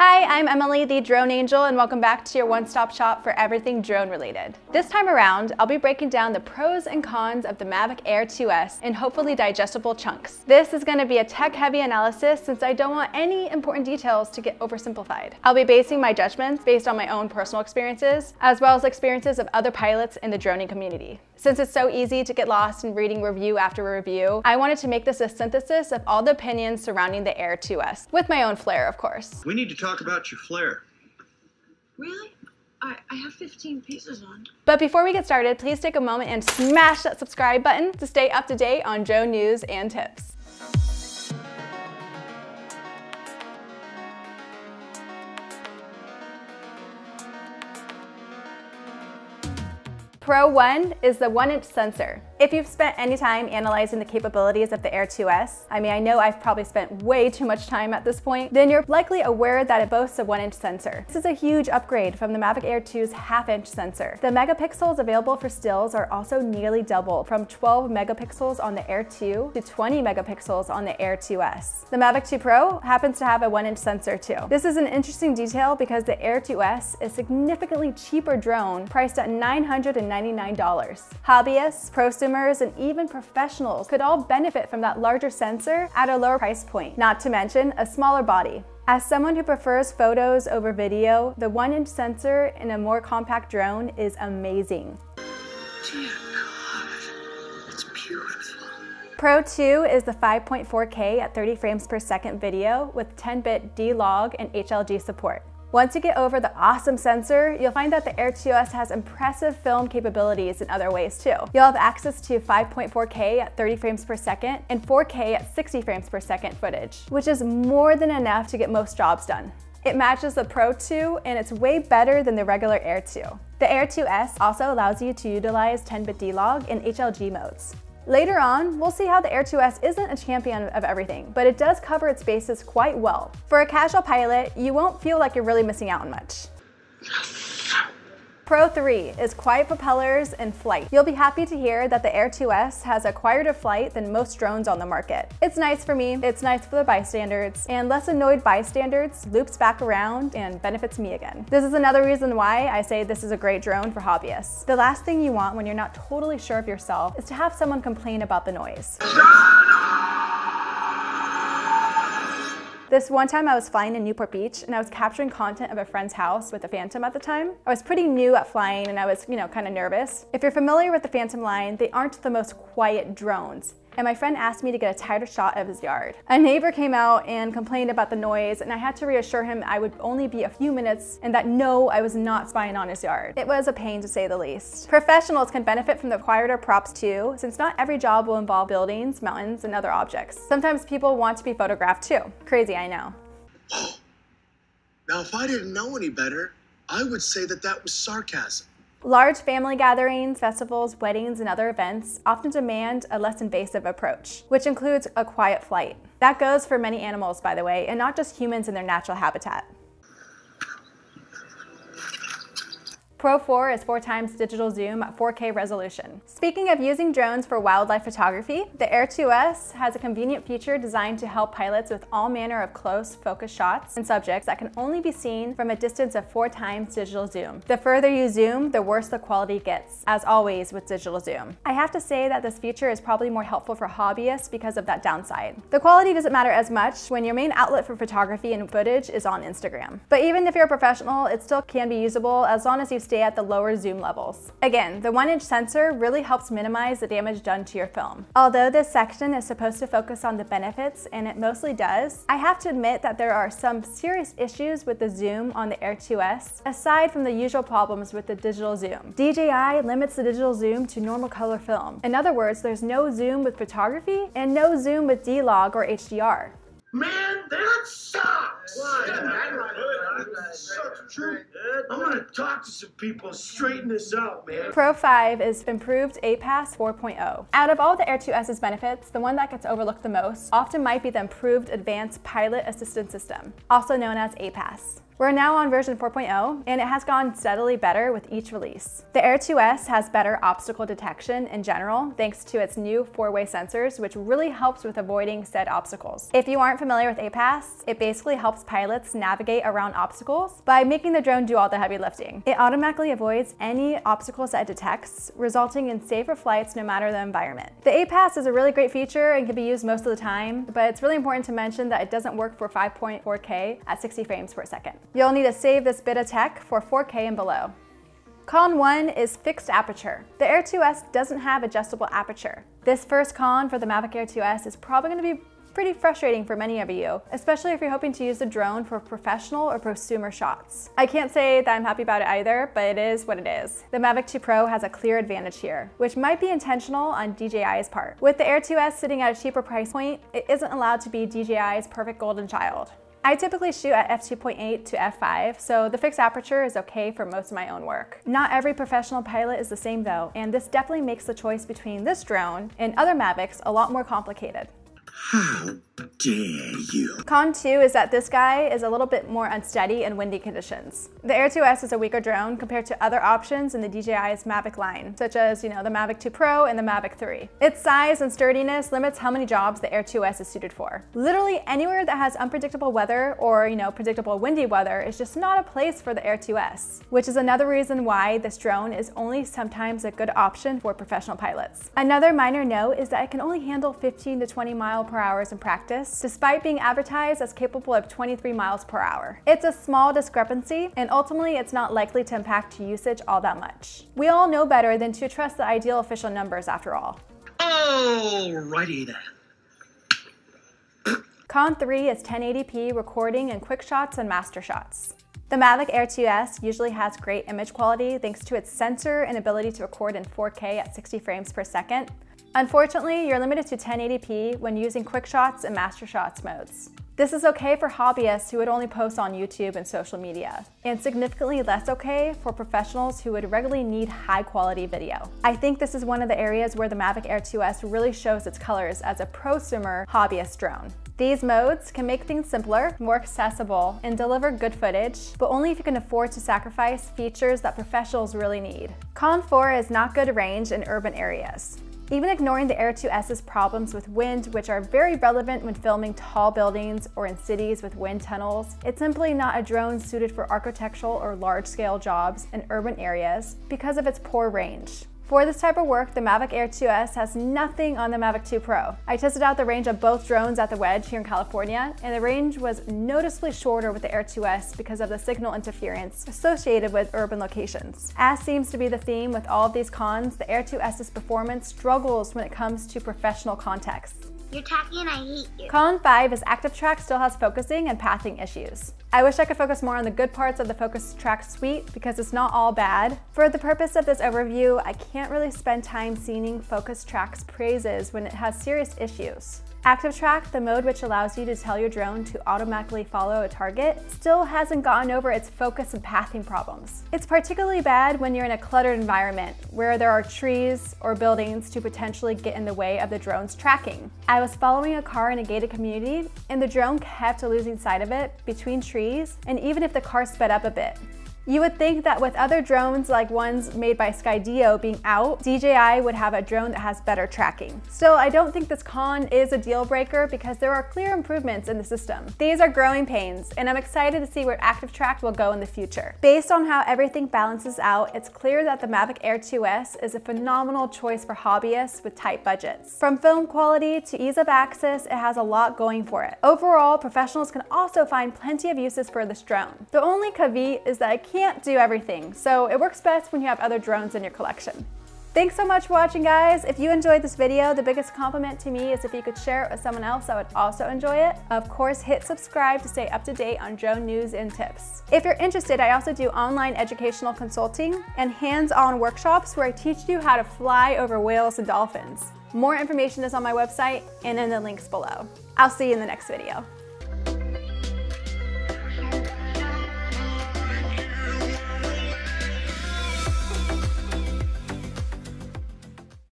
Hi, I'm Emily, the Drone Angel, and welcome back to your one-stop shop for everything drone-related. This time around, I'll be breaking down the pros and cons of the Mavic Air 2S in hopefully digestible chunks. This is going to be a tech-heavy analysis since I don't want any important details to get oversimplified. I'll be basing my judgments based on my own personal experiences, as well as experiences of other pilots in the droning community. Since it's so easy to get lost in reading review after review, I wanted to make this a synthesis of all the opinions surrounding the Air 2S, with my own flair, of course. We need to talk about your flare. Really? I have 15 pieces on. But before we get started, please take a moment and smash that subscribe button to stay up to date on drone news and tips. Pro 1 is the 1-inch sensor. If you've spent any time analyzing the capabilities of the Air 2S, I mean, I know I've probably spent way too much time at this point, then you're likely aware that it boasts a 1-inch sensor. This is a huge upgrade from the Mavic Air 2's 1/2-inch sensor. The megapixels available for stills are also nearly doubled, from 12 megapixels on the Air 2 to 20 megapixels on the Air 2S. The Mavic 2 Pro happens to have a 1-inch sensor too. This is an interesting detail because the Air 2S is a significantly cheaper drone, priced at $999. Hobbyists, prosumers, and even professionals could all benefit from that larger sensor at a lower price point, not to mention a smaller body. As someone who prefers photos over video, the 1-inch sensor in a more compact drone is amazing. Dear God, that's beautiful. Pro 2 is the 5.4K at 30 frames per second video with 10-bit D-Log and HLG support. Once you get over the awesome sensor, you'll find that the Air 2S has impressive film capabilities in other ways too. You'll have access to 5.4K at 30 frames per second and 4K at 60 frames per second footage, which is more than enough to get most jobs done. It matches the Pro 2 and it's way better than the regular Air 2. The Air 2S also allows you to utilize 10-bit D-Log and HLG modes. Later on, we'll see how the Air 2S isn't a champion of everything, but it does cover its bases quite well. For a casual pilot, you won't feel like you're really missing out on much. Pro 3 is quiet propellers and flight. You'll be happy to hear that the Air 2S has a quieter flight than most drones on the market. It's nice for me, it's nice for the bystanders, and less annoyed bystanders loops back around and benefits me again. This is another reason why I say this is a great drone for hobbyists. The last thing you want when you're not totally sure of yourself is to have someone complain about the noise. This one time I was flying in Newport Beach and I was capturing content of a friend's house with the Phantom at the time. I was pretty new at flying and I was, kind of nervous. If you're familiar with the Phantom line, they aren't the most quiet drones. And my friend asked me to get a tighter shot of his yard. A neighbor came out and complained about the noise, and I had to reassure him I would only be a few minutes and that no, I was not spying on his yard. It was a pain to say the least. Professionals can benefit from the quieter props too, since not every job will involve buildings, mountains, and other objects. Sometimes people want to be photographed too. Crazy, I know. Oh. Now, if I didn't know any better, I would say that was sarcasm. Large family gatherings, festivals, weddings, and other events often demand a less invasive approach, which includes a quiet flight. That goes for many animals, by the way, and not just humans in their natural habitat. Pro 4 is 4x digital zoom at 4K resolution. Speaking of using drones for wildlife photography, the Air 2S has a convenient feature designed to help pilots with all manner of close focus shots and subjects that can only be seen from a distance of 4x digital zoom. The further you zoom, the worse the quality gets, as always with digital zoom. I have to say that this feature is probably more helpful for hobbyists because of that downside. The quality doesn't matter as much when your main outlet for photography and footage is on Instagram. But even if you're a professional, it still can be usable as long as you stay at the lower zoom levels. Again, the 1-inch sensor really helps minimize the damage done to your film. Although this section is supposed to focus on the benefits, and it mostly does, I have to admit that there are some serious issues with the zoom on the Air 2S, aside from the usual problems with the digital zoom. DJI limits the digital zoom to normal color film. In other words, there's no zoom with photography and no zoom with D-Log or HDR. Man, that sucks! Why? I'm gonna talk to some people, straighten this out, man. Pro 5 is improved APAS 4.0. Out of all the Air 2S's benefits, the one that gets overlooked the most often might be the improved Advanced Pilot Assistance System, also known as APAS. We're now on version 4.0, and it has gone steadily better with each release. The Air 2S has better obstacle detection in general, thanks to its new 4-way sensors, which really helps with avoiding said obstacles. If you aren't familiar with APAS, it basically helps pilots navigate around obstacles by making the drone do all the heavy lifting. It automatically avoids any obstacles that it detects, resulting in safer flights no matter the environment. The APAS is a really great feature and can be used most of the time, but it's really important to mention that it doesn't work for 5.4K at 60 frames per second. You'll need to save this bit of tech for 4K and below. Con 1 is fixed aperture. The Air 2S doesn't have adjustable aperture. This first con for the Mavic Air 2S is probably going to be pretty frustrating for many of you, especially if you're hoping to use the drone for professional or prosumer shots. I can't say that I'm happy about it either, but it is what it is. The Mavic 2 Pro has a clear advantage here, which might be intentional on DJI's part. With the Air 2S sitting at a cheaper price point, it isn't allowed to be DJI's perfect golden child. I typically shoot at f2.8 to f5, so the fixed aperture is okay for most of my own work. Not every professional pilot is the same though, and this definitely makes the choice between this drone and other Mavics a lot more complicated. How dare you? Con 2 is that this guy is a little bit more unsteady in windy conditions. The Air 2S is a weaker drone compared to other options in the DJI's Mavic line, such as, the Mavic 2 Pro and the Mavic 3. Its size and sturdiness limits how many jobs the Air 2S is suited for. Literally anywhere that has unpredictable weather or, predictable windy weather is just not a place for the Air 2S, which is another reason why this drone is only sometimes a good option for professional pilots. Another minor note is that it can only handle 15 to 20 miles per hour in practice, despite being advertised as capable of 23 miles per hour. It's a small discrepancy, and ultimately it's not likely to impact usage all that much. We all know better than to trust the ideal official numbers after all. Alrighty then. Con 3 is 1080p recording in Quick Shots and Master Shots. The Mavic Air 2S usually has great image quality thanks to its sensor and ability to record in 4K at 60 frames per second. Unfortunately, you're limited to 1080p when using Quick Shots and Master Shots modes. This is okay for hobbyists who would only post on YouTube and social media, and significantly less okay for professionals who would regularly need high-quality video. I think this is one of the areas where the Mavic Air 2S really shows its colors as a prosumer hobbyist drone. These modes can make things simpler, more accessible, and deliver good footage, but only if you can afford to sacrifice features that professionals really need. Con 4 is not good range in urban areas. Even ignoring the Air 2S's problems with wind, which are very relevant when filming tall buildings or in cities with wind tunnels, it's simply not a drone suited for architectural or large-scale jobs in urban areas because of its poor range. For this type of work, the Mavic Air 2S has nothing on the Mavic 2 Pro. I tested out the range of both drones at the Wedge here in California, and the range was noticeably shorter with the Air 2S because of the signal interference associated with urban locations. As seems to be the theme with all of these cons, the Air 2S's performance struggles when it comes to professional contexts. You're talking and I hate you. Con 5 is ActiveTrack still has focusing and pathing issues. I wish I could focus more on the good parts of the Focus Track suite because it's not all bad. For the purpose of this overview, I can't really spend time singing Focus Track's praises when it has serious issues. ActiveTrack, the mode which allows you to tell your drone to automatically follow a target, still hasn't gotten over its focus and pathing problems. It's particularly bad when you're in a cluttered environment where there are trees or buildings to potentially get in the way of the drone's tracking. I was following a car in a gated community and the drone kept losing sight of it between trees and even if the car sped up a bit. You would think that with other drones like ones made by Skydio being out, DJI would have a drone that has better tracking. Still, I don't think this con is a deal breaker because there are clear improvements in the system. These are growing pains, and I'm excited to see where ActiveTrack will go in the future. Based on how everything balances out, it's clear that the Mavic Air 2S is a phenomenal choice for hobbyists with tight budgets. From film quality to ease of access, it has a lot going for it. Overall, professionals can also find plenty of uses for this drone. The only caveat is that I can't do everything, so it works best when you have other drones in your collection. Thanks so much for watching, guys. If you enjoyed this video, the biggest compliment to me is if you could share it with someone else that would also enjoy it. Of course, hit subscribe to stay up to date on drone news and tips. If you're interested, I also do online educational consulting and hands-on workshops where I teach you how to fly over whales and dolphins. More information is on my website and in the links below. I'll see you in the next video.